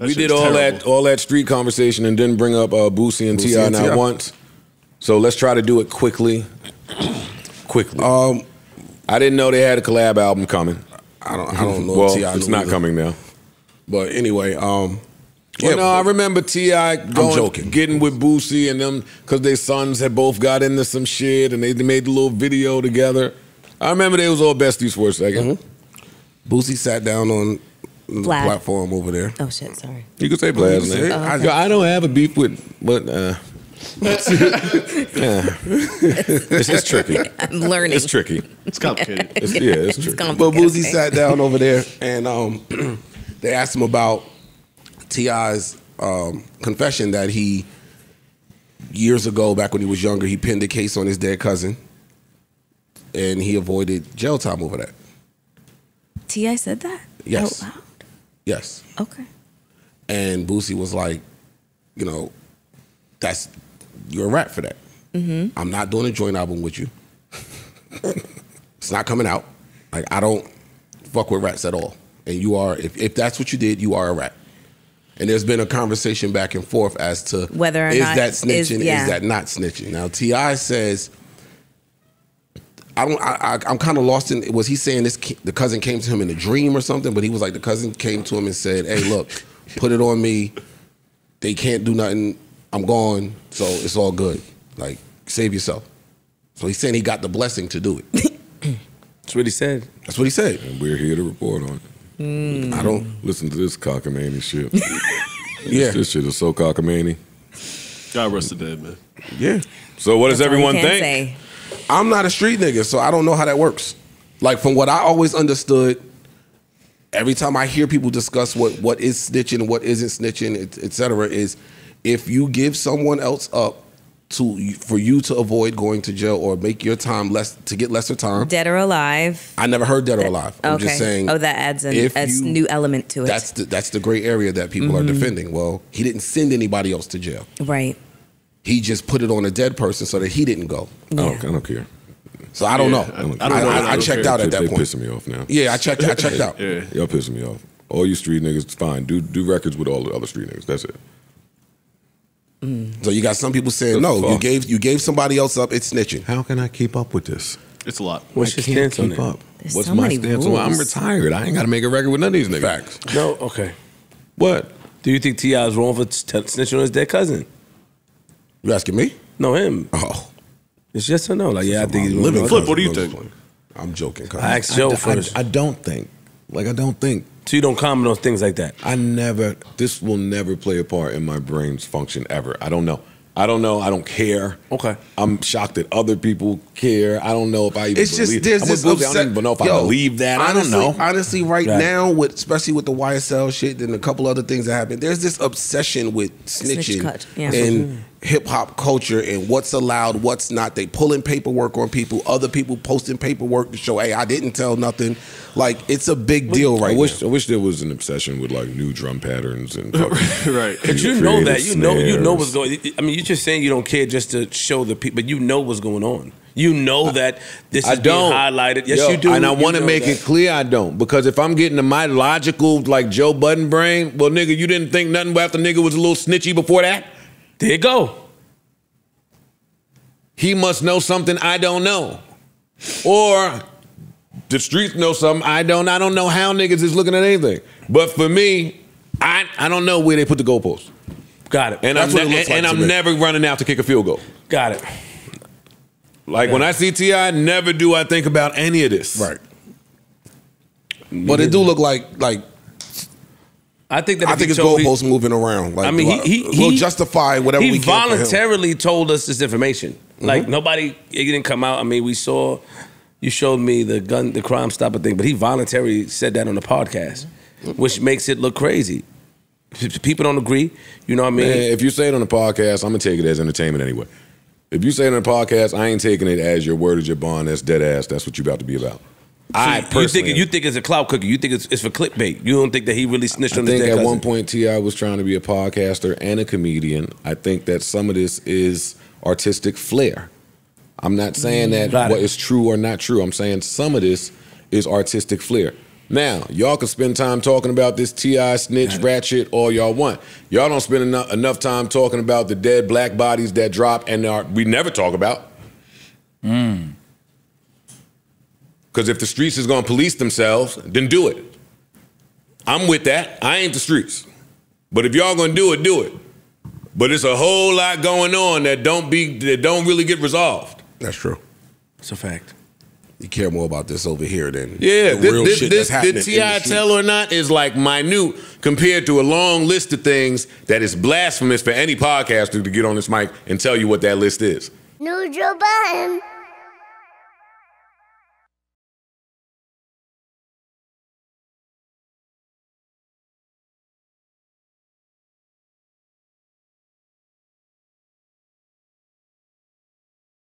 We did all that street conversation and didn't bring up Boosie and T.I. not once. So let's try to do it quickly. I didn't know they had a collab album coming. I don't know. Well, T.I. it's not either. Coming now. But anyway, yeah, no, I remember T.I. getting with Boosie and them because their sons had both got into some shit and they made a little video together. I remember they was all besties for a second. Mm-hmm. Boosie sat down on the platform over there. Oh shit, sorry. You could say Vlad. Oh, okay. I don't have a beef with, but. It's tricky. I'm learning. It's tricky. It's complicated. It's tricky. But Boosie sat down over there and they asked him about T.I.'s confession that he, years ago, back when he was younger, he pinned a case on his dead cousin and he avoided jail time over that. T.I. said that? Yes. Out loud? Yes. Okay. And Boosie was like, you know, that's... You're a rat for that. Mm-hmm. I'm not doing a joint album with you. It's not coming out. Like, I don't fuck with rats at all. And you are, if that's what you did, you are a rat. And there's been a conversation back and forth as to whether or not that snitching, is that not snitching. Now T.I. says, I'm kind of lost in. Was he saying this? The cousin came to him in a dream or something? But he was like, the cousin came to him and said, "Hey, look, put it on me. They can't do nothing. I'm gone, so it's all good. Like, save yourself." So he's saying he got the blessing to do it. That's what he said. That's what he said. And we're here to report on it. Mm. I don't listen to this cockamamie shit. This shit is so cockamamie. God rest the dead, man. Yeah. So what does everyone think? I'm not a street nigga, so I don't know how that works. Like, from what I always understood, every time I hear people discuss what is snitching and what isn't snitching, etc., is... if you give someone else up for you to avoid going to jail or make your time less, to get lesser time. Dead or alive. I never heard dead or alive. I'm just saying. Oh, that adds a new element to it. That's the gray area that people are defending. Well, he didn't send anybody else to jail. Right. He just put it on a dead person so that he didn't go. Yeah. I don't care. So I don't know. I checked out at that point. They pissing me off now. Yeah, I checked out. Yeah. Y'all pissing me off. All you street niggas, fine. Do records with all the other street niggas. That's it. Mm. So you got some people saying, no, you gave somebody else up, it's snitching. How can I keep up with this? It's a lot. What's your stance on it? What's my stance on it? I'm retired. I ain't got to make a record with none of these niggas. Facts. No, okay. What? Do you think T.I. is wrong for snitching on his dead cousin? You asking me? No, him. Oh. It's yes or no. Like, yeah, I think he's living. Flip, what do you think? I'm joking. I asked Joe first. I don't think. Like, I don't think. So you don't comment on things like that? This will never play a part in my brain's function ever. I don't know. I don't care. Okay. I'm shocked that other people care. I don't know if I even believe it. I don't even know if I believe that. I don't know. Honestly, right now, especially with the YSL shit and a couple other things that happened, there's this obsession with snitching and hip-hop culture and what's allowed, what's not. They pulling paperwork on people, other people posting paperwork to show, hey, I didn't tell nothing. Like, it's a big deal right now. I wish there was an obsession with, like, new drum patterns and fucking right. But you know that. You know what's going on. I mean, you're just saying you don't care just to show the people, but you know what's going on. You know that this is being highlighted. Yes, you do. And I want to make it clear I don't. Because if I'm getting to my logical, like, Joe Budden brain, well, nigga, you didn't think nothing after nigga was a little snitchy before that? There you go. He must know something I don't know. Or the streets know something I don't. I don't know how niggas is looking at anything. But for me, I don't know where they put the goalposts. Got it. And I'm never running out to kick a field goal. Got it. Like, when I see T.I., never do I think about any of this. Right. But it do look like I think his goalposts moving around. Like, I mean, we'll justify whatever we can. He voluntarily told us this information. Like, nobody, it didn't come out. I mean, we saw, you showed me the Crime Stopper thing, but he voluntarily said that on the podcast, which makes it look crazy. People don't agree. You know what I mean? Man, if you say it on the podcast, I'm going to take it as entertainment anyway. If you say it on the podcast, I ain't taking it as your word is your bond. That's dead ass. That's what you about to be about. So you think it's a clout cookie. You think it's for clickbait. You don't think that he really snitched on his dead cousin. At one point, T.I. was trying to be a podcaster and a comedian. I think that some of this is artistic flair. I'm not saying that what is true or not true. I'm saying some of this is artistic flair. Now, y'all can spend time talking about this T.I. snitch ratchet all y'all want. Y'all don't spend enough time talking about the dead black bodies that drop and we never talk about. Mm. Because if the streets is going to police themselves, then do it. I'm with that. I ain't the streets. But if y'all going to do it, do it. But it's a whole lot going on that don't really get resolved. That's true. It's a fact. You care more about this over here than the real shit that's happening. The T.I. tell or not is like minute compared to a long list of things that is blasphemous for any podcaster to get on this mic and tell you what that list is. New Joe Budden.